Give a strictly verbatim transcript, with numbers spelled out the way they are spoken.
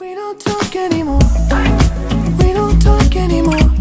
We don't talk anymore. We don't talk anymore.